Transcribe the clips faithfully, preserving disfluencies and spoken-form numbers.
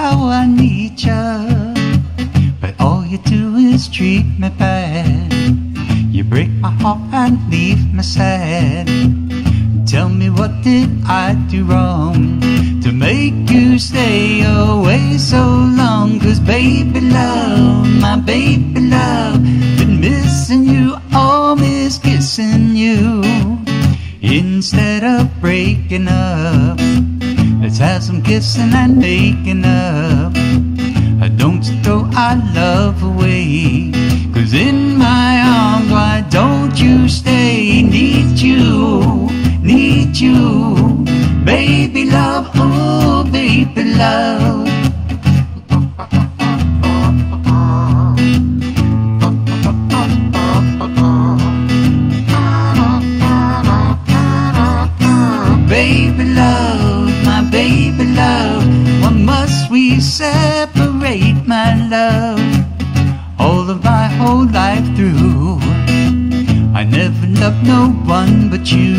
how I need you, but all you do is treat me bad. You break my heart and leave me sad. Tell me, what did I do wrong to make you stay away so long? Cause baby love, my baby love, been missing you, oh, miss kissing you. Instead of breaking up, let's have some kissing and making up. Don't you throw our love away, cause in my arms, why don't you stay? Need you, need you, baby love, oh baby love. Baby love, my baby love, why must we separate, my love? All of my whole life through, I never loved no one but you.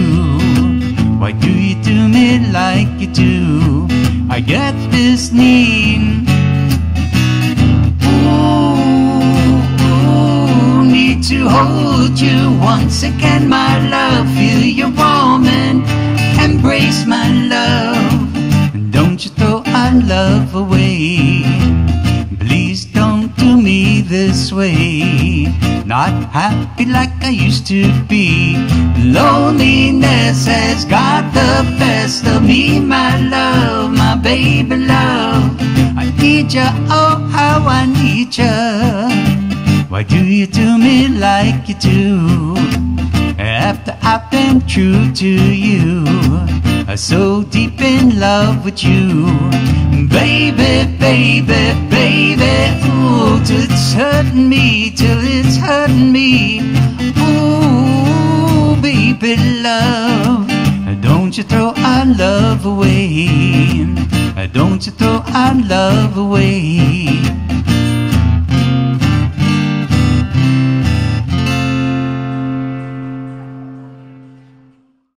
Why do you do me like you do? I get this need, ooh, ooh, need to hold you once again, my love. Feel you warm and embrace my love, and don't you throw our love away. Please don't do me this way. Not happy like I used to be. Loneliness has got the best of me, my love, my baby love. I need ya, oh how I need ya. Why do you do me like you do? After I've been true to you, I'm so deep in love with you. Baby, baby, baby, ooh, till it's hurting me, till it's hurting me. Ooh, baby love, don't you throw our love away. Don't you throw our love away.